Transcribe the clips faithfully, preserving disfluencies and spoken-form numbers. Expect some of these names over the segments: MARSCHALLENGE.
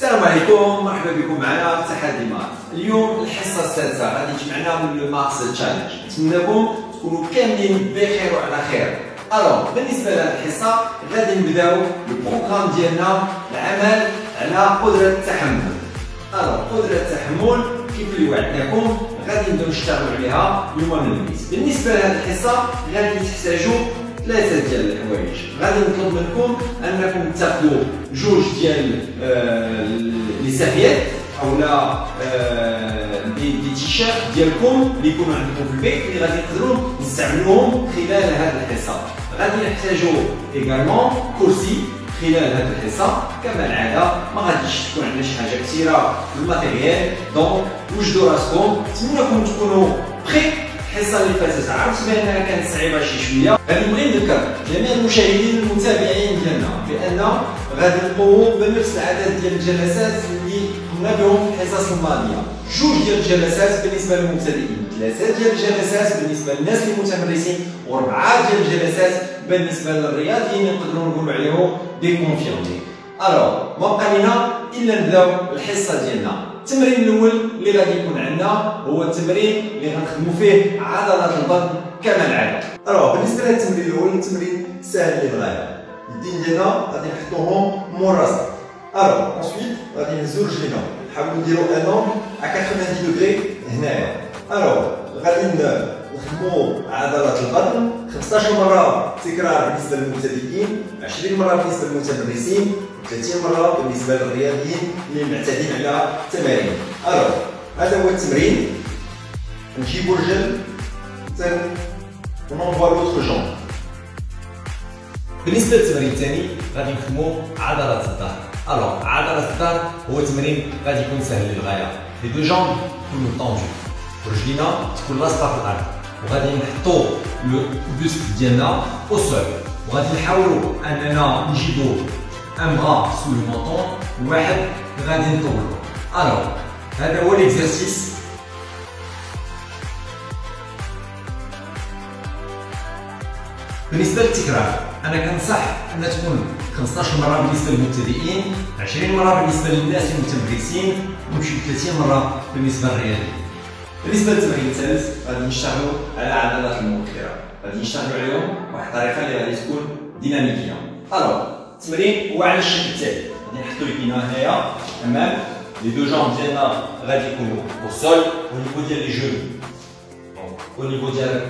السلام عليكم، مرحبا بكم معنا في تحدي مارس. اليوم الحصه السادسه غادي جمعناها من مارس تشالنج. نتمنىكم تكونوا كاملين بخير وعلى خير. الوغ بالنسبه لهذه الحصه غادي نبداو البروغرام ديالنا، العمل على قدره التحمل. الوغ قدره التحمل كيف اللي وعدناكم غادي نبداو نشتغلوا عليها يوم الخميس. بالنسبه لهذه الحصه غادي تحتاجوا ثلاثة ديال الحوايج. غادي نطلب منكم انكم تاخذوا جوج ديال لي سافيات اولا دي تيشيرت ديالكم اللي يكونوا عندكم في البيت اللي غادي تقدروا تستعملوهم خلال هذه الحصه. غادي نحتاجوا ايغالمون كرسي خلال هذه الحصه. كما العاده ما غاديش تكون عندنا شي حاجه كثيره في الماتيريال، دونك وجدوا راسكم. نتمنىكم تكونوا بخير. الحصه اللي فاتت عرفت بانها كانت صعيبه شي شويه. غادي نبغي نذكر جميع المشاهدين المتابعين ديالنا بان غادي نقوموا بنفس العدد ديال الجلسات اللي قمنا بهم في الحصص الماضيه. جوج ديال الجلسات بالنسبه للمبتدئين، ثلاثه ديال الجلسات بالنسبه للناس المتمرسين، واربعه ديال الجلسات بالنسبه للرياضيين نقدروا نقولوا عليهم دي كونفيرمي. الوغ ما بقى لنا الا نبداو الحصه ديالنا. التمرين الاول اللي غادي يكون عندنا هو التمرين اللي غنخدموا فيه عضلات البطن كما العاده. الوغ بالنسبه للتمرين الاول، التمرين ساهل للغايه. اليدين ديالنا غادي نحطوهم مور راسنا. الوغ اونسويت غادي نهزو رجلينا، نحاولوا نديروا انون ا ثمانين دوغري هنايا. الوغ غادي نخدموا عضلات البطن خمسطاش مره تكرار بالنسبه للمبتدئين، عشرين مره بالنسبه للمتمرسين، ثلاثين مره بالنسبه للرياضيين اللي معتادين على التمارين. الوغ هذا هو التمرين. نجيبو رجل تن ونوفا لوتر جون. بالنسبه للتمرين الثاني غادي نخدمو عضلات الظهر. الوغ عضلات الظهر هو تمرين غادي يكون سهل للغايه. لي دو جون كلو طونجو، رجلينا تكون لاصقه في الارض، وغادي نحطو لو بوست ديالنا او سول، وغادي نحاولو اننا نجيبو ان برا سو لو مونطون وواحد غادي نطولو. الوغ هذا هو ليكزارسيس. بالنسبه للتكرار انا كنصح ان تكون خمسطاش مره بالنسبه للمبتدئين، عشرين مره بالنسبه للناس المتمرسين، ومشي ثلاثين مره بالنسبه للرياضيين. بالنسبه للتمرين الثالث غادي نشتغلوا على عضلات المؤخره، غادي نشتغلوا عليهم بواحد الطريقه اللي غادي تكون ديناميكيه. الوغ التمرين هو على الشكل التالي. غادي نحطوا يدينا هنايا امام لي دو جون ديالنا غادي يكونوا او سول او نيفو ديال لي جون او نيفو ديال.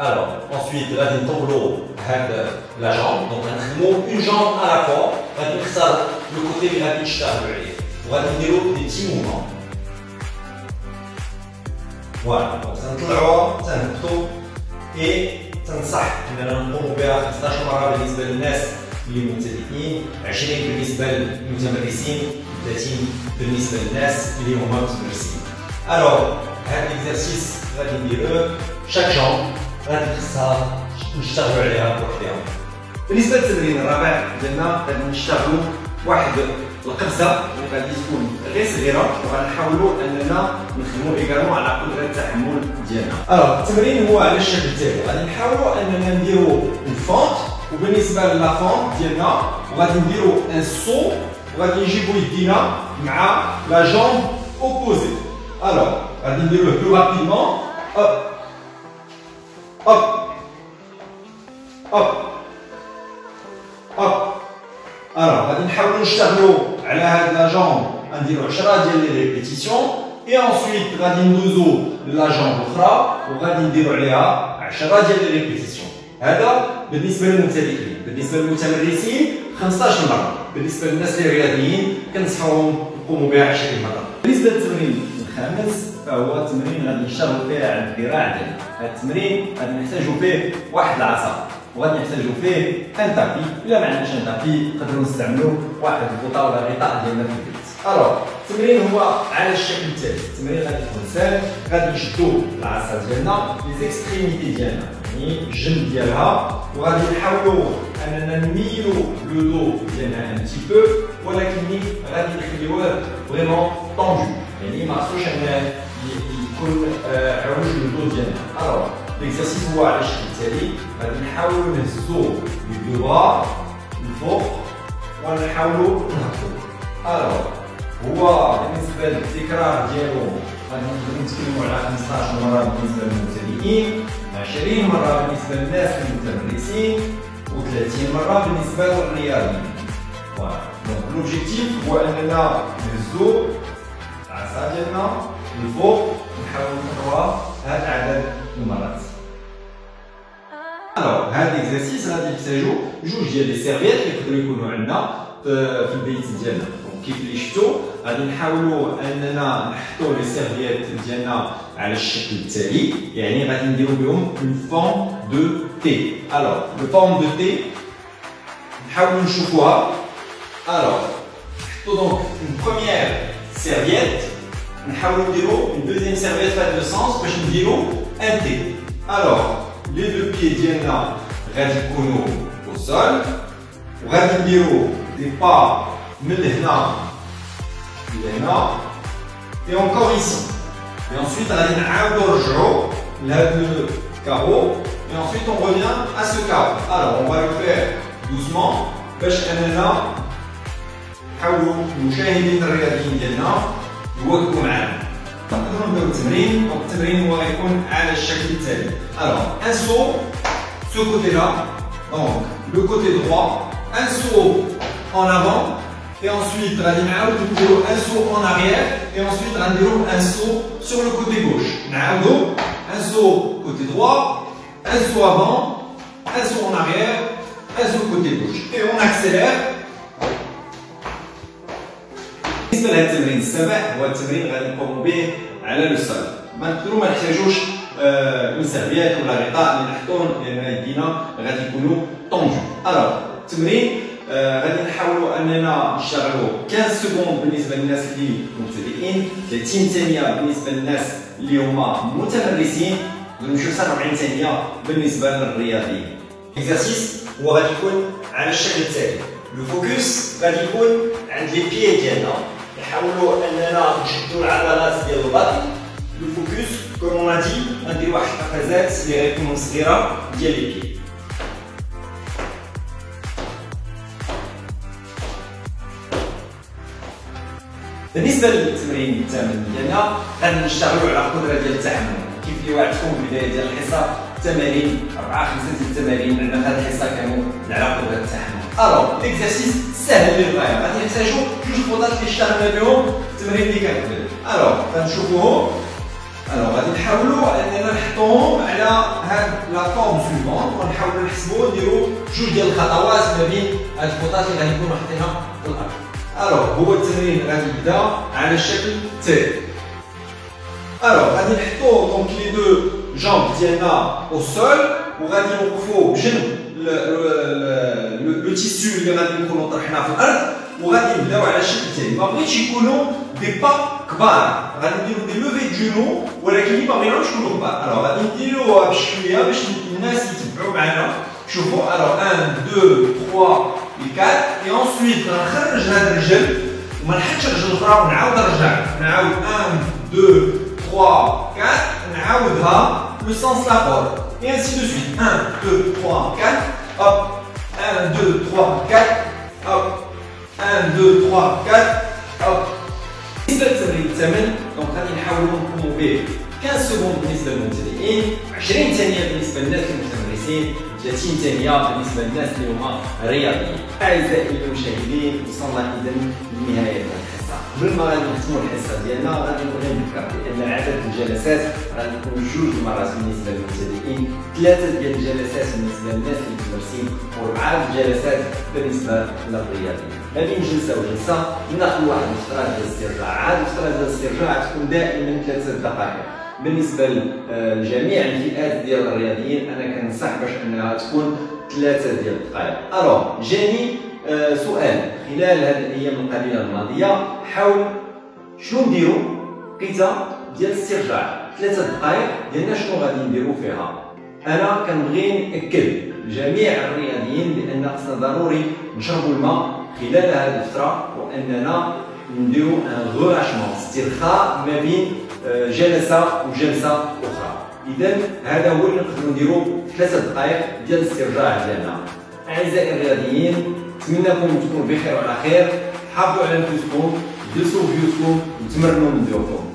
الوغ انسويت غادي نطولوا هاد لا جون، دونك غنخدموا اون جون ا لا فوا. غادي نختار لو كوتي اللي غادي نشتغلوا عليه وغادي نديروا دي تي موفمون. فوالا تنطلعوها تنهبطو. اي تنصح اننا نقومو بها خمسطاش مره بالنسبه للناس اللي مبتدئين، عشرين بالنسبه للمتمرسين، ثلاثين بالنسبه للناس اللي هما متمرسين. الوغ هاد ليكزارسيس غادي نديروه شاك جون غادي خصها نشتغلو عليها بوحدها. بالنسبه للتمرين الرابع ديالنا غادي نشتغلو واحد القفزه اللي غادي تكون غير صغيره، وغنحاولوا اننا نخدموا ايغالمون على قدره التحمل ديالنا. الوغ التمرين هو على الشكل التالي. غادي نحاولوا اننا نديروا الفونت، وبالنسبه للا فونت ديالنا غادي نديروا ان سو، وغادي نجيبوا يدينا مع لا جونب اوبوزي. الوغ غادي نديروه بلو رابيدمون. اوب اوب اوب اوب. الوغ غادي نحاولوا نشتغلوا على هاد لا جونب، غنديرو عشرة ديال لي ريبيتيسيون، اي انسويت غادي ندوزو للا جونب اخرى وغادي نديرو عليها عشرة ديال لي ريبيتيسيون. هذا بالنسبه للمبتدئين. بالنسبه للمتمرسين خمسطاش مره، بالنسبه للناس الرياضيين كنصحوهم يقوموا بها عشرين مره. بالنسبه للتمرين الخامس فهو تمرين غادي نشتغلو فيه على الذراع ديالنا. هاد التمرين غادي نحتاجو فيه واحد العصا، وغادي نحتاجو فيه ان تابي. الا ما عندناش ان تابي نقدرو نستعملو واحد البوطه ولا غطاء ديالنا في البيت. الوغ التمرين هو على الشكل التالي. التمرين غادي يكون ساهل. غادي نشدو العصا ديالنا لي زيكستريميتي ديالنا، يعني الجنب ديالها، وغادي نحاولو اننا نميلو لو دو ديالنا ان تي بو، ولكن غادي نخليوه فريمون طونجو، يعني ما خصوش انه يكون عروج لو دو ديالنا. الوغ ليكزارسيس هو على الشكل التالي. غادي نحاولو نهزو لو دو با للفوق ونحاولو نهبطو. الوغ هو بالنسبه للتكرار ديالو غادي نتكلموا على خمسطاش مره بالنسبه للمبتدئين، عشرين مره بالنسبه للناس المتمرسين، و30 مره بالنسبه للرياضيين. فوالا دونك لوبجيكتيف هو اننا نهزو العصا ديالنا للفوق ونحاولوا نقراو هذا عدد المرات. الوغ هاد ليكزارسيس غادي نحتاجو جوج ديال لي سيرفيات اللي يقدرو يكونو عندنا في البيت ديالنا. كيف اللي شفتو غادي نحاولو اننا نحطو لي سيرفيات ديالنا على الشكل التالي، يعني غادي نديرو بهم اون فورم دو تي. الوغ لو فورم دو تي نحاولو نشوفوها. الوغ نحطو دونك اون بروميير سيرفيات، نحاولو نديرو اون دوزيام سيرفيات في هاد لو سونس باش نديرو ان تي. الوغ لي دو بيي ديالنا غادي يكونوا في السول، وغادي نديرو دي با من لهنا لهنا اي اونكور ايسي، اي انسويت غادي نعاودو نرجعو لهاد لو كارو، اي انسويت اون ريفيان ا سو كارو. الوغ اون فا لو فير دوزمون باش اننا نحاولو المشاهدين الرياضيين ديالنا يواكبو معانا. نقدرو نديرو التمرين، والتمرين هو غيكون على الشكل التالي. الوغ ان سو سو كوتي لا، دونك لو كوتي دغوا، ان سو اون افون، اي انسويت غادي نعاودو نديرو ان سو اون اغيير، اي انسويت غنديرو ان سو سور لو كوتي غوش، نعاودو ان سو كوتي دغوا، ان سو افون، ان سو اون اغيير، ان سو كوتي غوش، اي اون اكسيلير. بالنسبه لهذا التمرين السابع هو التمرين غادي نقوموا به على لو سول، ما نقدروا ما نحتاجوش اون سيرفيات ولا غطاء اللي نحطوهم لان ايدينا غادي يكونوا طونجو. الوغ التمرين غادي نحاولوا اننا نشتغلوا خمسطاش سكوند بالنسبه للناس اللي مبتدئين، ثلاثين ثانيه بالنسبه للناس اللي هما متمرسين، ونمشيو سبعين ثانيه بالنسبه للرياضيين. الاكزارسيس هو غادي يكون على الشكل التالي، لو فوكس غادي يكون عند لي بيي ديالنا، نحاولوا اننا نشدوا العضلات ديال البطن. لو فوكس كما ما دي غندير واحد القفزات اللي غيكونوا صغيره ديال لي بيي. بالنسبه للتمرين الثامن ديالنا غادي نشتغلوا على القدره ديال التحمل. كيف اللي وعدتكم في البدايه ديال الحصه تمارين اربعه خمسه ديال التمارين عندنا هاد الحصه كانوا على قدره التحمل. الوغ ليكزارسيس ساهل للغايه، غادي نحتاجو جوج خطط اللي اشتغلنا بهم في التمرين اللي كان قبل. الوغ غنشوفوهم. الوغ غادي نحاولو اننا نحطوهم على هاد لا فورم سويفونت، ونحاولو نحسبو نديرو جوج ديال الخطوات ما بين هاد الخطط اللي غادي نكونو حاطينها في الارض. الوغ هو التمرين غادي يبدا على الشكل التالي. الوغ غادي نحطو دونك لي دو جامب ديالنا او سول، وغادي نوقفو بجنب لو تيسيو اللي غادي نكونو طرحناه في الارض، وغادي نبداو على الشكل التالي. ما بغيتش يكونوا دي با كبار، غادي نديرو دي لوفي جونو ولكن ما بغيناهمش يكونوا كبار. الوغ غادي نديروها بشويه باش الناس يتبعوا معنا. شوفوا الوغ واحد اثنين ثلاثة أربعة، اي اونسويت غنخرج هاد الرجل وما نحطش الرجل الاخرى ونعاود نرجع، نعاود واحد اثنين ثلاثة أربعة نعاودها لو سونس لافور، اي انسي دو سويت واحد اثنين ثلاثة أربعة. Hop, un, deux, trois, quatre, hop, un, deux, trois, quatre, hop. بالنسبة للتمرين الثامن، دونك غادي نحاولو نقومو به خمسطاش سكوند بالنسبة للمبتدئين، عشرين ثانية بالنسبة للناس المتمرسين، ثلاثين ثانية بالنسبة للناس اللي هما رياضيين. أعزائي المشاهدين، وصلنا إذا لنهاية هذه الحصة. قبل ما غادي نختمو الحصة ديالنا غادي نبغي نذكر بأن عدد الجلسات غادي يكون جوج مرات بالنسبة للمبتدئين، ثلاثة ديال الجلسات بالنسبة للناس المتمرسين، وأربعة الجلسات بالنسبة للرياضيين. ما بين جلسة وجلسة ناخدو واحد الفترة ديال الاسترجاع، هاد الفترة ديال الاسترجاع تكون دائما ثلاثة دقائق. بالنسبه لجميع الفئات ديال الرياضيين انا كنصح باش انها تكون ثلاثه ديال الدقائق. الوغ جاني سؤال خلال هذه الايام القليله الماضيه، حاول شنو نديرو وقيته ديال الاسترجاع، ثلاثه دقائق ديالنا شنو غادي نديرو فيها. انا كنبغي ناكد لجميع الرياضيين بان خصنا ضروري نشربوا الماء خلال هذه الفتره، واننا نديرو ان غولاشمون استرخاء ما بين جلسه وجلسه اخرى. اذا هذا هو اللي نقدروا نديروا في ثلاثه دقائق ديال الاسترجاع ديالنا. اعزائي الرياضيين، نتمنى لكم تكونوا بخير وعلى خير، حافظوا على نفسكم، يصوب يوتكم وتمرنوا من ديالكم.